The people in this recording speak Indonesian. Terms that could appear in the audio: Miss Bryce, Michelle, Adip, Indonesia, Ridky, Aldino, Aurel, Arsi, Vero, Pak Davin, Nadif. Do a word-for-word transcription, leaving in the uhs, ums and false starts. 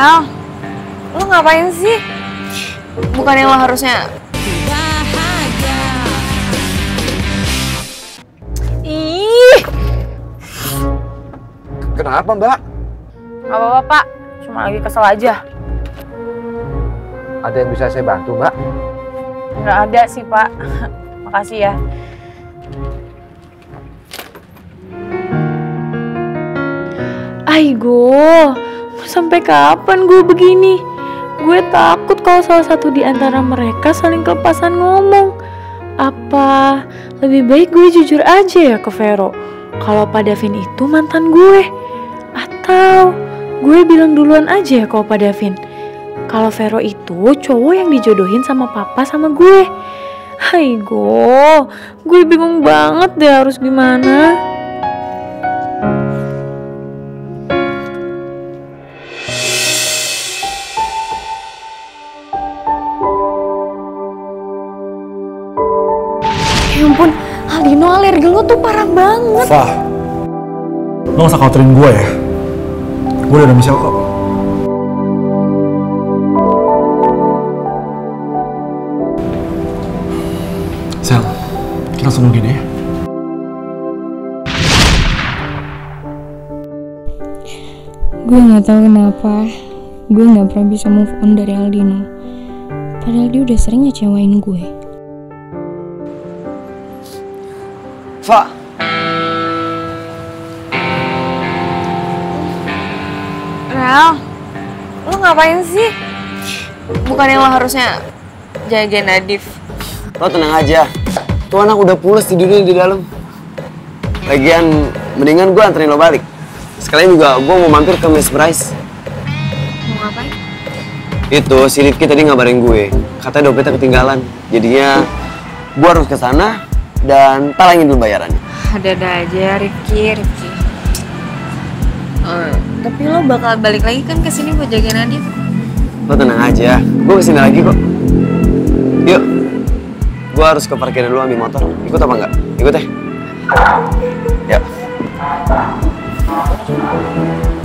Mel, lo ngapain sih? Bukannya lo harusnya... Ih! Kenapa, Mbak? Gak apa-apa, Pak. Cuma lagi kesel aja. Ada yang bisa saya bantu, Mbak? Nggak ada sih, Pak. Makasih ya. Aigo, mau sampai kapan gue begini? Gue takut kalau salah satu di antara mereka saling kelepasan ngomong. Apa lebih baik gue jujur aja ya ke Vero kalau Pak Davin itu mantan gue? Atau gue bilang duluan aja ya ke Pak Davin kalau Vero itu cowok yang dijodohin sama papa sama gue. Aigo, gue bingung banget deh harus gimana. Ya ampun, Aldino alergi lo tuh parah banget. Fah, lo gak usah khawatirin gue ya. Gue udah ada Michelle kok. Sel, kita langsung mungkin ya. Gue gak tahu kenapa gue gak pernah bisa move on dari Aldino. Padahal dia udah sering ngecewain gue. Pak, Rel, lo ngapain sih? Bukannya lo harusnya jagain Nadif? Lo tenang aja, tuh anak udah pulas tidurnya di dalam. Lagian mendingan gue anterin lo balik. Sekalian juga gue mau mampir ke Miss Bryce. Mau ngapain? Itu si Ridky tadi ngabarin gue, katanya dompetnya ketinggalan. Jadinya gue harus ke sana. Dan talangin dulu bayarannya. Ada-ada aja, Ridky, Ridky. Uh, tapi lo bakal balik lagi kan kesini buat jagain Adip? Lo tenang aja, gue kesini lagi kok. Yuk, gue harus ke parkiran dulu ambil motor. Ikut apa enggak? Ikut deh. Yuk.